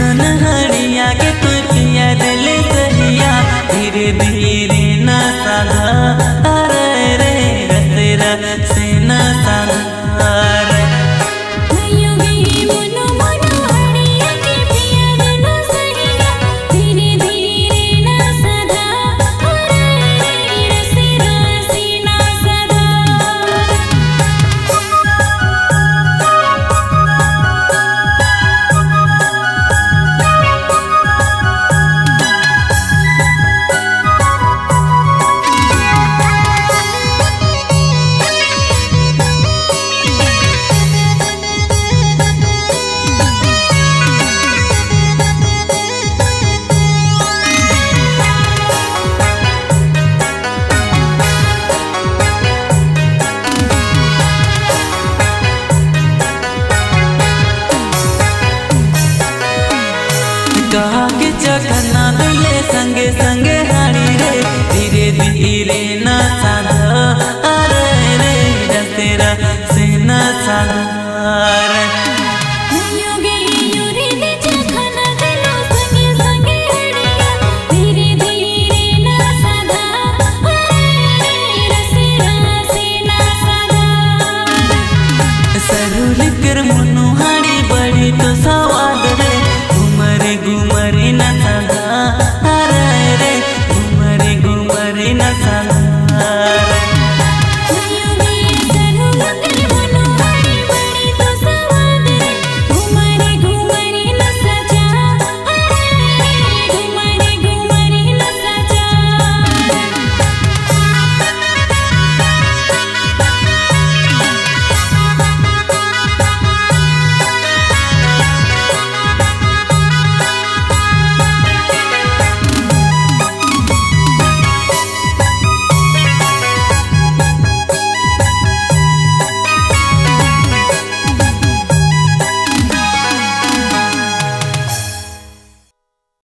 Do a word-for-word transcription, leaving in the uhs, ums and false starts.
सुनहरिया के तू पिया दिल सहिया धीरे धीरे न साधा अरे रे रस रस न साधा। कहा के चखना मिले संगे संगे हरी रे धीरे धीरे ना साधा अरे रे रस रस न साधा।